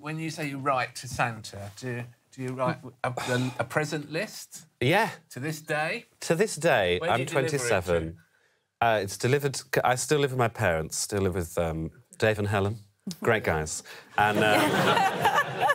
When you say you write to Santa, do you write a present list? Yeah. To this day? To this day. When I'm 27. It's delivered... I still live with my parents. Still live with Dave and Helen. Great guys. And...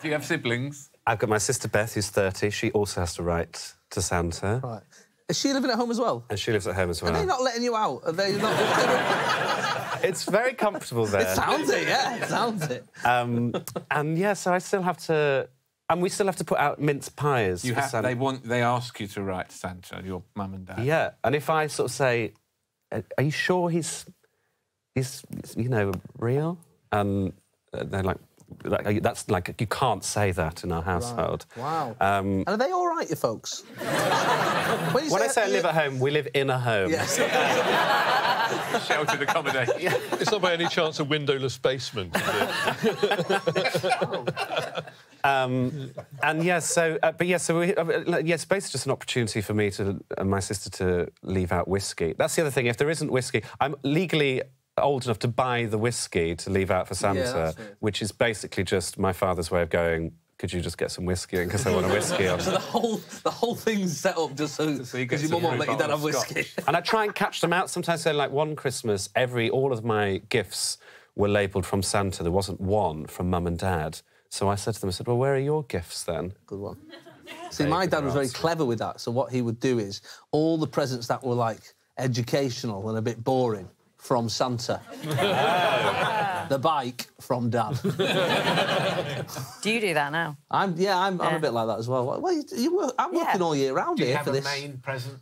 do you have siblings? I've got my sister Beth, who's 30. She also has to write to Santa. Right. Is she living at home as well? And she lives at home as well. Are they not letting you out? Are they not... It's very comfortable there. It sounds it, yeah. It sounds it. And, yeah, so I still have to... And we still have to put out mince pies for Santa. They ask you to write to Santa, your mum and dad. Yeah, and if I sort of say, are you sure he's you know, real? They're like, that's like, you can't say that in our household. Right. Wow. And are they all right, you folks? When I say I live at home, we live in a home. Yes. Sheltered accommodation. Yeah. It's not by any chance a windowless basement, is it? And yes, so but yes, so it's basically just an opportunity for me to my sister to leave out whiskey. That's the other thing. If there isn't whiskey, I'm legally old enough to buy the whiskey to leave out for Santa, yeah, which is basically just my father's way of going, could you just get some whiskey in because I want a whiskey on. So the whole thing's set up just so because your mum won't let you dad have whiskey. And I try and catch them out sometimes. So like one Christmas, all of my gifts were labelled from Santa. There wasn't one from Mum and Dad. So I said to them, I said, well, where are your gifts, then? Good one. See, my dad was very clever with that, so what he would do is all the presents that were, like, educational and a bit boring, from Santa. Oh. The bike, from Dad. Do you do that now? I'm a bit like that as well. Well, I'm working all year round here for this. Do you have a main present?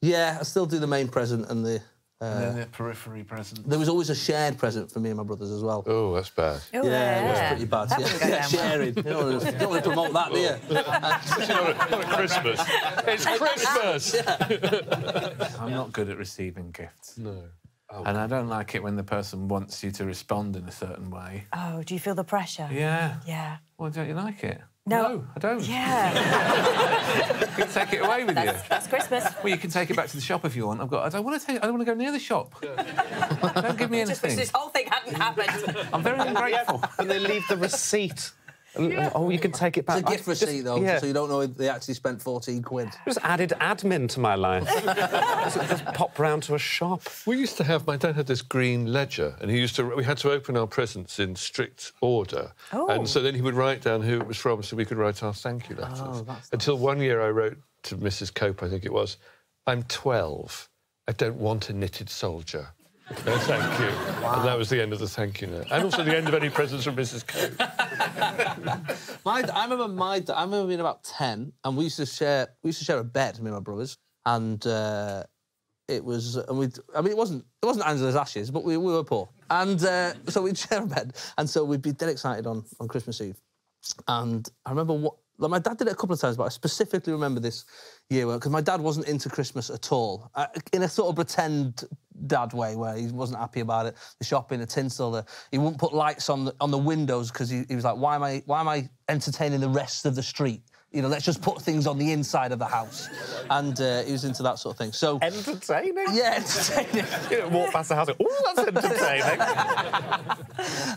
Yeah, I still do the main present and the... and then the periphery present. There was always a shared present for me and my brothers as well. Oh, that's bad. Ooh, yeah, that's pretty bad. Yeah. Sharing. You don't want to promote that, do you? It's not Christmas. It's Christmas! Yeah. I'm not good at receiving gifts. No. Oh. And I don't like it when the person wants you to respond in a certain way. Oh, do you feel the pressure? Yeah. Yeah. Well, don't you like it? No, I don't. Yeah. You can take it away with you. That's Christmas. Well, you can take it back to the shop if you want. I don't want to take. I don't want to go near the shop. Don't give me anything. Just this whole thing hadn't happened. I'm very ungrateful. And they leave the receipt. Yeah. Oh, you can take it back. It's a gift receipt, though, so you don't know if they actually spent 14 quid. Just added admin to my life. Just pop round to a shop. We used to have... My dad had this green ledger, and he used to... We had to open our presents in strict order. Oh. And so then he would write down who it was from so we could write our thank you letters. Oh, that's Until nice. One year I wrote to Mrs Cope, I think it was, I'm 12. I don't want a knitted soldier. No, thank you. Wow. And that was the end of the thank you note. And also the end of any presents from Mrs Cope. I remember being about 10, and we used to share a bed, me and my brothers, and it wasn't Angela's Ashes, but we were poor. And so we'd share a bed, and so we'd be dead excited on Christmas Eve. And I remember like, my dad did it a couple of times, but I specifically remember this year, because my dad wasn't into Christmas at all, in a sort of pretend dad way where he wasn't happy about it, the shopping, the tinsel, he wouldn't put lights on the windows because he was like, why am I entertaining the rest of the street? You know, let's just put things on the inside of the house. And he was into that sort of thing, so... Entertaining? Yeah, entertaining. You don't walk past the house and, ooh, that's entertaining.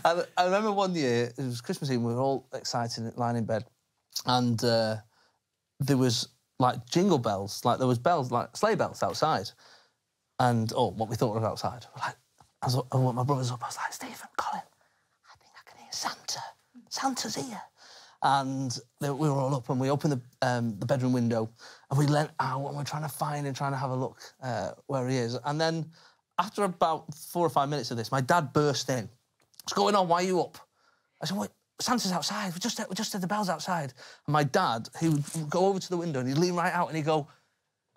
I remember one year, it was Christmas Eve, we were all excited, lying in bed, and there was, like, jingle bells, like, there was bells, like, sleigh bells outside, and, or what we thought was outside. Like, I woke my brothers up, I was like, Stephen, Colin, I think I can hear Santa. Santa's here. And we were all up, and we opened the bedroom window, and we leant out, and we're trying to find and trying to have a look where he is. And then, after about 4 or 5 minutes of this, my dad burst in. What's going on? Why are you up? I said, what? Santa's outside. We just heard the bells outside. And my dad, he would go over to the window and he'd lean right out and he'd go,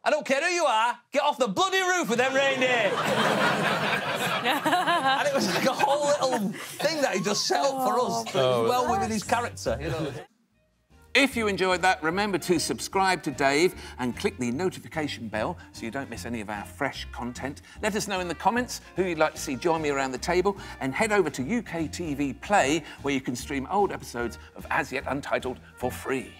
I don't care who you are, get off the bloody roof with them reindeer. And it was like a whole little thing that he just set up for us. Oh, well within his character, you know. If you enjoyed that, remember to subscribe to Dave and click the notification bell so you don't miss any of our fresh content. Let us know in the comments who you'd like to see join me around the table, and head over to UKTV Play where you can stream old episodes of As Yet Untitled for free.